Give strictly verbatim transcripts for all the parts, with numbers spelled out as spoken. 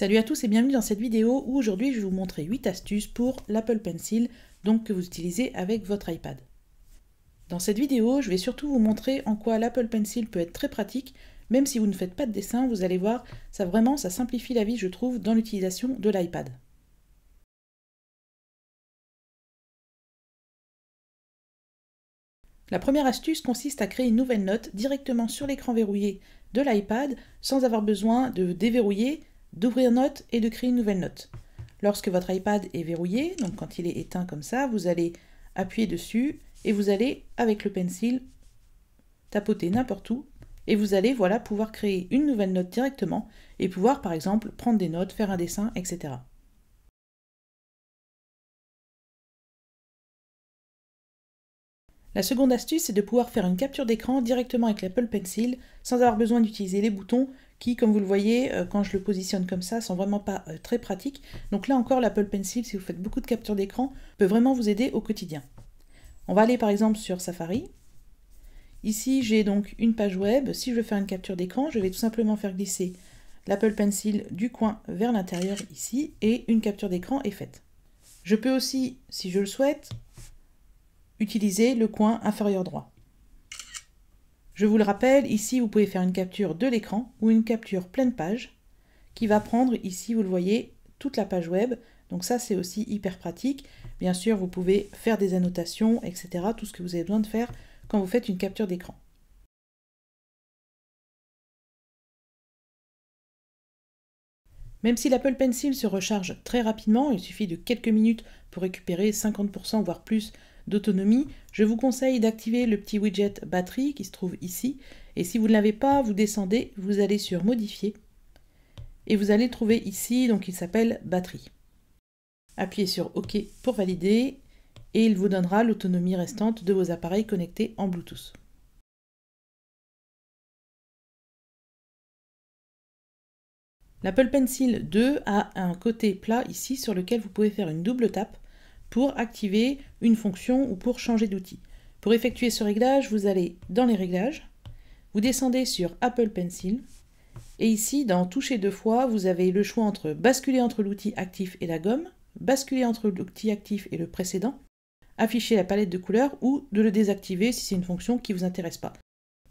Salut à tous et bienvenue dans cette vidéo où aujourd'hui je vais vous montrer huit astuces pour l'Apple Pencil, donc que vous utilisez avec votre iPad. Dans cette vidéo, je vais surtout vous montrer en quoi l'Apple Pencil peut être très pratique, même si vous ne faites pas de dessin, vous allez voir, ça vraiment, ça simplifie la vie, je trouve, dans l'utilisation de l'iPad. La première astuce consiste à créer une nouvelle note directement sur l'écran verrouillé de l'iPad sans avoir besoin de déverrouiller, d'ouvrir note et de créer une nouvelle note. Lorsque votre iPad est verrouillé, donc quand il est éteint comme ça, vous allez appuyer dessus et vous allez, avec le pencil, tapoter n'importe où et vous allez voilà, pouvoir créer une nouvelle note directement et pouvoir par exemple prendre des notes, faire un dessin, et cetera. La seconde astuce, c'est de pouvoir faire une capture d'écran directement avec l'Apple Pencil sans avoir besoin d'utiliser les boutons qui, comme vous le voyez, quand je le positionne comme ça, sont vraiment pas très pratiques. Donc là encore, l'Apple Pencil, si vous faites beaucoup de captures d'écran, peut vraiment vous aider au quotidien. On va aller par exemple sur Safari. Ici, j'ai donc une page web. Si je veux faire une capture d'écran, je vais tout simplement faire glisser l'Apple Pencil du coin vers l'intérieur ici et une capture d'écran est faite. Je peux aussi, si je le souhaite, utilisez le coin inférieur droit. Je vous le rappelle, ici vous pouvez faire une capture de l'écran ou une capture pleine page qui va prendre ici, vous le voyez, toute la page web. Donc ça c'est aussi hyper pratique. Bien sûr vous pouvez faire des annotations, et cetera. Tout ce que vous avez besoin de faire quand vous faites une capture d'écran. Même si l'Apple Pencil se recharge très rapidement, il suffit de quelques minutes pour récupérer cinquante pour cent voire plus d'autonomie, je vous conseille d'activer le petit widget batterie qui se trouve ici. Et si vous ne l'avez pas, vous descendez, vous allez sur modifier et vous allez le trouver ici, donc il s'appelle batterie. Appuyez sur OK pour valider et il vous donnera l'autonomie restante de vos appareils connectés en Bluetooth. L'Apple Pencil deux a un côté plat ici sur lequel vous pouvez faire une double tape pour activer une fonction ou pour changer d'outil. Pour effectuer ce réglage, vous allez dans les réglages, vous descendez sur Apple Pencil et ici dans toucher deux fois, vous avez le choix entre basculer entre l'outil actif et la gomme, basculer entre l'outil actif et le précédent, afficher la palette de couleurs ou de le désactiver si c'est une fonction qui ne vous intéresse pas.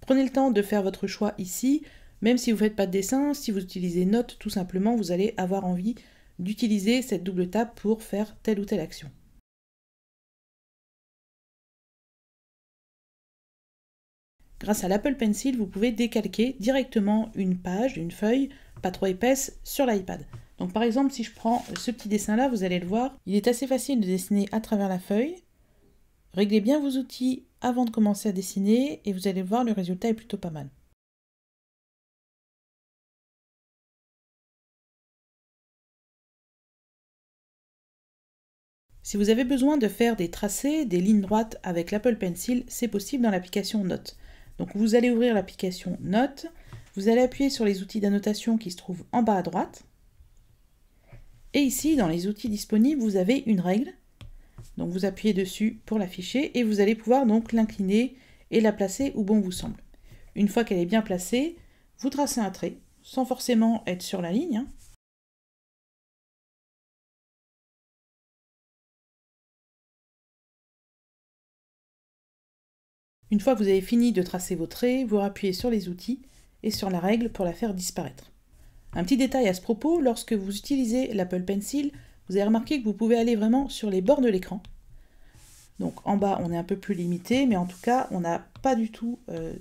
Prenez le temps de faire votre choix ici, même si vous ne faites pas de dessin, si vous utilisez Notes tout simplement, vous allez avoir envie d'utiliser cette double tape pour faire telle ou telle action. Grâce à l'Apple Pencil, vous pouvez décalquer directement une page, une feuille, pas trop épaisse, sur l'iPad. Donc par exemple, si je prends ce petit dessin-là, vous allez le voir, il est assez facile de dessiner à travers la feuille. Réglez bien vos outils avant de commencer à dessiner et vous allez voir, le résultat est plutôt pas mal. Si vous avez besoin de faire des tracés, des lignes droites avec l'Apple Pencil, c'est possible dans l'application Notes. Donc vous allez ouvrir l'application Notes, vous allez appuyer sur les outils d'annotation qui se trouvent en bas à droite. Et ici, dans les outils disponibles, vous avez une règle. Donc vous appuyez dessus pour l'afficher et vous allez pouvoir donc l'incliner et la placer où bon vous semble. Une fois qu'elle est bien placée, vous tracez un trait sans forcément être sur la ligne. Hein. Une fois que vous avez fini de tracer vos traits, vous appuyez sur les outils et sur la règle pour la faire disparaître. Un petit détail à ce propos, lorsque vous utilisez l'Apple Pencil, vous avez remarqué que vous pouvez aller vraiment sur les bords de l'écran. Donc en bas, on est un peu plus limité, mais en tout cas, on n'a pas du tout euh,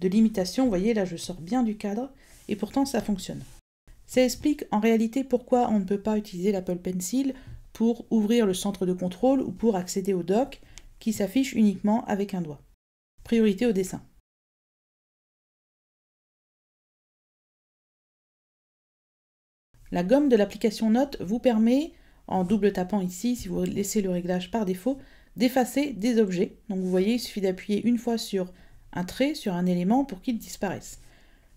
de limitation. Vous voyez, là, je sors bien du cadre et pourtant, ça fonctionne. Ça explique en réalité pourquoi on ne peut pas utiliser l'Apple Pencil pour ouvrir le centre de contrôle ou pour accéder au dock qui s'affiche uniquement avec un doigt. Priorité au dessin. La gomme de l'application Notes vous permet, en double tapant ici, si vous laissez le réglage par défaut, d'effacer des objets. Donc vous voyez, il suffit d'appuyer une fois sur un trait, sur un élément pour qu'il disparaisse.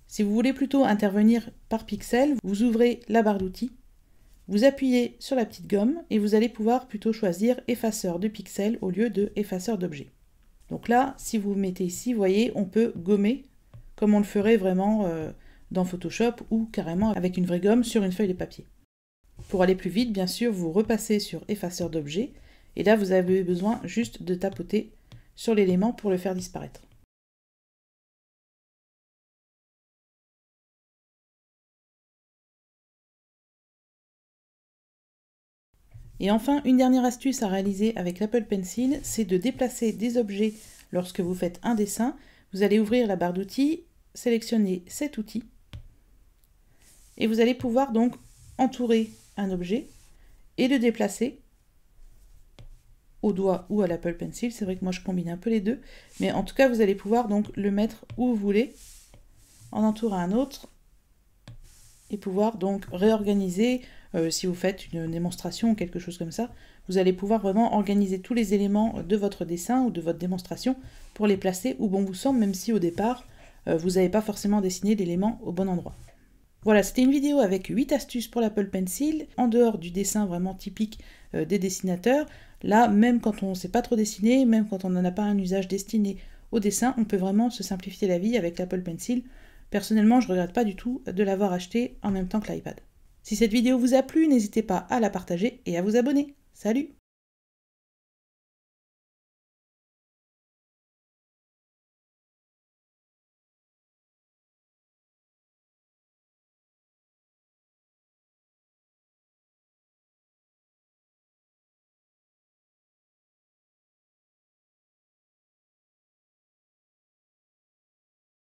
Si vous voulez plutôt intervenir par pixel, vous ouvrez la barre d'outils, vous appuyez sur la petite gomme et vous allez pouvoir plutôt choisir effaceur de pixels au lieu de effaceur d'objets. Donc là, si vous mettez ici, vous voyez, on peut gommer comme on le ferait vraiment euh, dans Photoshop ou carrément avec une vraie gomme sur une feuille de papier. Pour aller plus vite, bien sûr, vous repassez sur effaceur d'objet et là vous avez besoin juste de tapoter sur l'élément pour le faire disparaître. Et enfin, une dernière astuce à réaliser avec l'Apple Pencil, c'est de déplacer des objets lorsque vous faites un dessin. Vous allez ouvrir la barre d'outils, sélectionner cet outil et vous allez pouvoir donc entourer un objet et le déplacer au doigt ou à l'Apple Pencil. C'est vrai que moi je combine un peu les deux, mais en tout cas vous allez pouvoir donc le mettre où vous voulez, en entourer un autre et pouvoir donc réorganiser. Euh, si vous faites une démonstration ou quelque chose comme ça, vous allez pouvoir vraiment organiser tous les éléments de votre dessin ou de votre démonstration pour les placer où bon vous semble, même si au départ, euh, vous n'avez pas forcément dessiné l'élément au bon endroit. Voilà, c'était une vidéo avec huit astuces pour l'Apple Pencil, en dehors du dessin vraiment typique euh, des dessinateurs. Là, même quand on ne sait pas trop dessiner, même quand on n'en a pas un usage destiné au dessin, on peut vraiment se simplifier la vie avec l'Apple Pencil. Personnellement, je ne regrette pas du tout de l'avoir acheté en même temps que l'iPad. Si cette vidéo vous a plu, n'hésitez pas à la partager et à vous abonner. Salut!